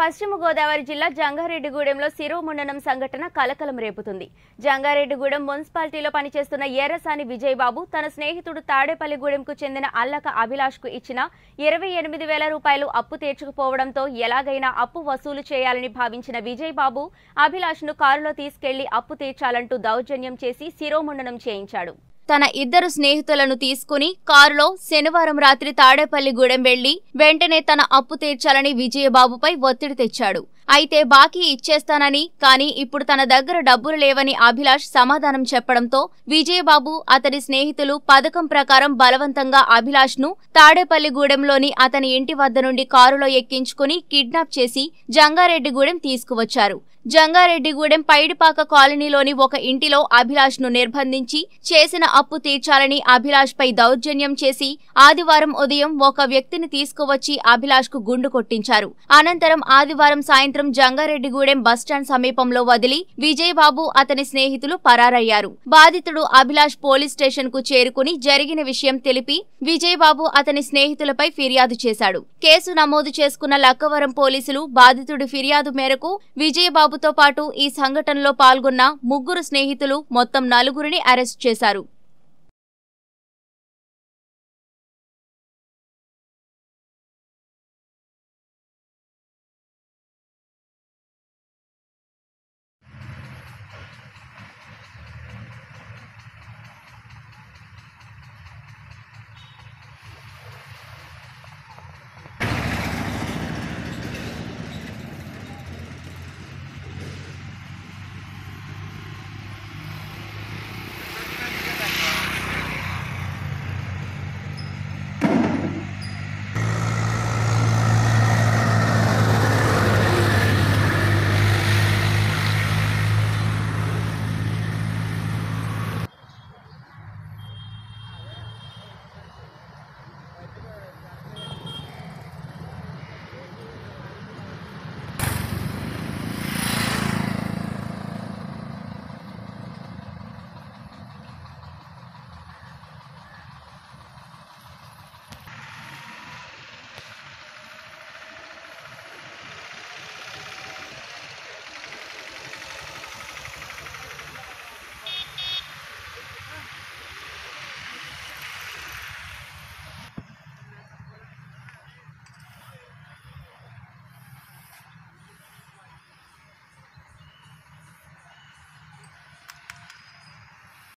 పశ్చిమగోదావరి జిల్లా జంగారెడ్డిగూడెంలో శిరోముండనం సంఘటన కలకలం రేపుతుంది. జంగారెడ్డిగూడెం మున్సిపాలిటీలో పనిచేస్తున్న ఏరసాని విజయబాబు తన స్నేహితుడు తాడేపల్లిగూడెంకు చెందిన అల్లక అభిలాష్కు ఇచ్చిన 28,000 రూపాయలు అప్పు తీర్చకపోవడంతో ఎలాగైనా అప్పు వసూలు చేయాలని భావించిన విజయబాబు అభిలాష్ను కారులో తీసుకెళ్లి అప్పు తీర్చాలంటూ దౌర్జన్యం చేసి శిరోముండనం చేయించాడు. తన ఇద్దరు స్నేహితులను తీసుకుని కారులో శనివారం రాత్రి తాడేపల్లిగూడెం వెళ్లి వెంటనే తన అప్పు తీర్చాలని విజయబాబుపై ఒత్తిడి తెచ్చాడు. అయితే బాకీ ఇచ్చేస్తానని, కానీ ఇప్పుడు తన దగ్గర డబ్బులు లేవని అభిలాష్ సమాధానం చెప్పడంతో విజయబాబు, అతని స్నేహితులు పథకం ప్రకారం బలవంతంగా అభిలాష్ను తాడేపల్లిగూడెంలోని అతని ఇంటి వద్ద నుండి కారులో ఎక్కించుకుని కిడ్నాప్ చేసి జంగారెడ్డిగూడెం తీసుకువచ్చారు. జంగారెడ్డిగూడెం పైడిపాక కాలనీలోని ఒక ఇంటిలో అభిలాష్ను నిర్బంధించి చేసిన అప్పు తీర్చాలని అభిలాష్పై దౌర్జన్యం చేసి ఆదివారం ఉదయం ఒక వ్యక్తిని తీసుకువచ్చి అభిలాష్కు గుండు కొట్టించారు. అనంతరం ఆదివారం సాయంత్రం జంగారెడ్డిగూడెం బస్టాండ్ సమీపంలో వదిలి విజయబాబు, అతని స్నేహితులు పరారయ్యారు. బాధితుడు అభిలాష్ పోలీస్ స్టేషన్కు చేరుకుని జరిగిన విషయం తెలిపి విజయబాబు అతని స్నేహితులపై ఫిర్యాదు చేశాడు. కేసు నమోదు చేసుకున్న లక్కవరం పోలీసులు బాధితుడి ఫిర్యాదు మేరకు విజయబాబు తో పాటు ఈ సంఘటనలో పాల్గొన్న ముగ్గురు స్నేహితులు మొత్తం 4 మందిని అరెస్టు చేశారు.